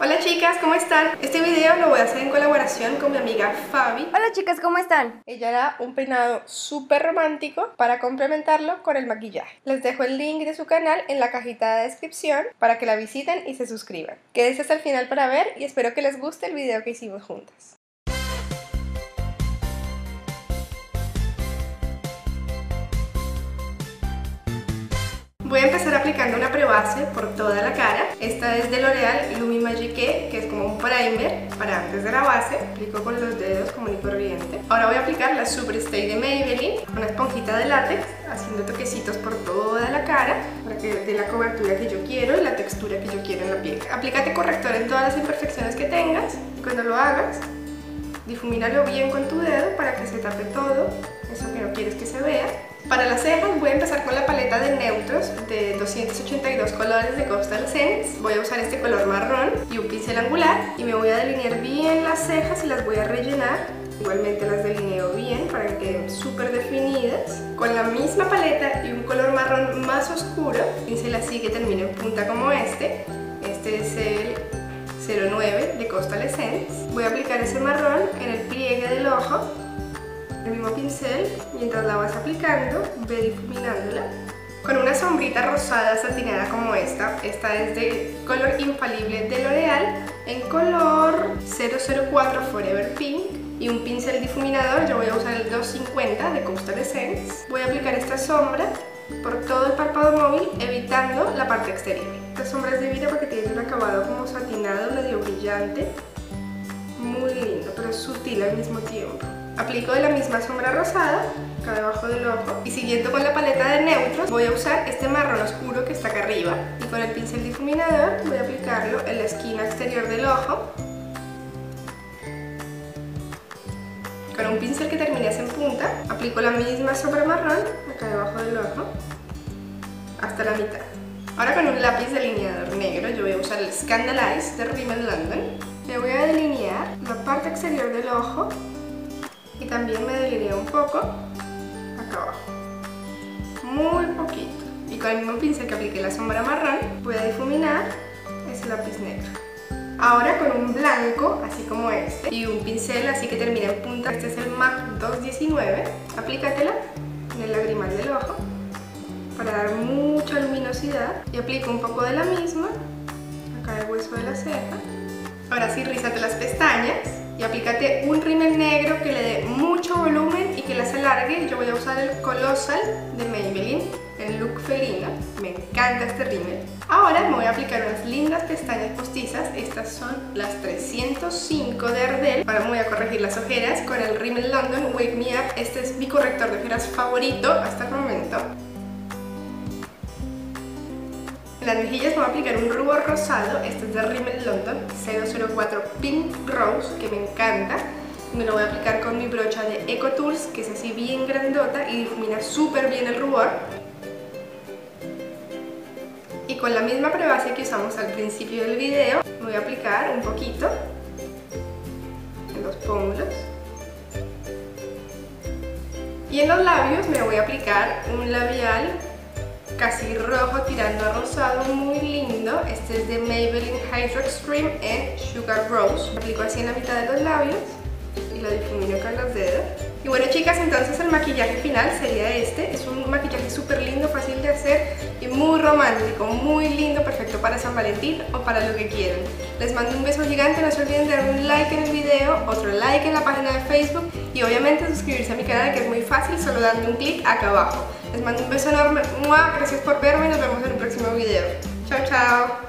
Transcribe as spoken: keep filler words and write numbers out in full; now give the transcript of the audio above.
Hola chicas, ¿cómo están? Este video lo voy a hacer en colaboración con mi amiga Fabi. Hola chicas, ¿cómo están? Ella hará un peinado súper romántico para complementarlo con el maquillaje. Les dejo el link de su canal en la cajita de descripción para que la visiten y se suscriban. Quédense hasta el final para ver y espero que les guste el video que hicimos juntas. Voy a empezar aplicando una prebase por toda la cara. Esta es de L'Oreal Lumi Magicque, que es como un primer para antes de la base. Aplico con los dedos común y corriente. Ahora voy a aplicar la Super Stay de Maybelline, una esponjita de látex, haciendo toquecitos por toda la cara para que dé la cobertura que yo quiero y la textura que yo quiero en la piel. Aplícate corrector en todas las imperfecciones que tengas. Cuando lo hagas, difumínalo bien con tu dedo para que se tape todo, eso que no quieres que se vea. Para las cejas voy a empezar con la paleta de neutros de doscientos ochenta y dos colores de Coastal Scents. Voy a usar este color marrón y un pincel angular y me voy a delinear bien las cejas y las voy a rellenar. Igualmente las delineo bien para que queden súper definidas. Con la misma paleta y un color marrón más oscuro, pincel así que termine en punta como este. Este es el cero nueve de Coastal Scents. Voy a aplicar ese marrón en el pliegue del ojo. El mismo pincel, mientras la vas aplicando, ve difuminándola. Con una sombrita rosada satinada como esta, esta es de color infalible de L'Oreal, en color cero cero cuatro Forever Pink, y un pincel difuminador, yo voy a usar el doscientos cincuenta de Coastal Scents. Voy a aplicar esta sombra por todo el párpado móvil, evitando la parte exterior. Esta sombra es divina porque tiene un acabado como satinado, medio brillante, muy lindo, pero sutil al mismo tiempo. Aplico de la misma sombra rosada acá debajo del ojo y siguiendo con la paleta de neutros voy a usar este marrón oscuro que está acá arriba y con el pincel difuminador voy a aplicarlo en la esquina exterior del ojo con un pincel que termine en punta. Aplico la misma sombra marrón acá debajo del ojo hasta la mitad. Ahora con un lápiz delineador negro yo voy a usar el ScandalEyes de Rimmel London. Me voy a delinear la parte exterior del ojo y también me delineo un poco acá abajo, muy poquito, y con el mismo pincel que apliqué la sombra marrón voy a difuminar ese lápiz negro. Ahora con un blanco así como este y un pincel así que termina en punta, este es el MAC doscientos diecinueve, aplícatela en el lagrimal del ojo para dar mucha luminosidad y aplico un poco de la misma acá el hueso de la ceja. Ahora sí, rízate las pestañas y aplícate un rímel negro que le dé mucho volumen y que las alargue. Yo voy a usar el Colossal de Maybelline, el look felino. Me encanta este rímel. Ahora me voy a aplicar unas lindas pestañas postizas. Estas son las trescientos cinco de Ardell. Ahora me voy a corregir las ojeras con el Rimmel London Wake Me Up. Este es mi corrector de ojeras favorito hasta el momento. En las mejillas voy a aplicar un rubor rosado, este es de Rimmel London cero cero cuatro Pink Rose, que me encanta. Me lo voy a aplicar con mi brocha de EcoTools, que es así bien grandota y difumina súper bien el rubor. Y con la misma prebase que usamos al principio del video, me voy a aplicar un poquito en los pómulos. Y en los labios me voy a aplicar un labial casi rojo tirando a rosado, muy lindo. Este es de Maybelline Hydro Extreme Sugar Rose. Lo aplico así en la mitad de los labios y lo difumino con los dedos. Y bueno chicas, entonces el maquillaje final sería este. Es un maquillaje súper lindo, fácil de hacer y muy romántico, muy lindo, perfecto para San Valentín o para lo que quieran. Les mando un beso gigante, no se olviden de dar un like en el video, otro like en la página de Facebook y obviamente suscribirse a mi canal, que es muy fácil, solo dando un clic acá abajo. Les mando un beso enorme, ¡mua! Gracias por verme y nos vemos en un próximo video. Chao, chao.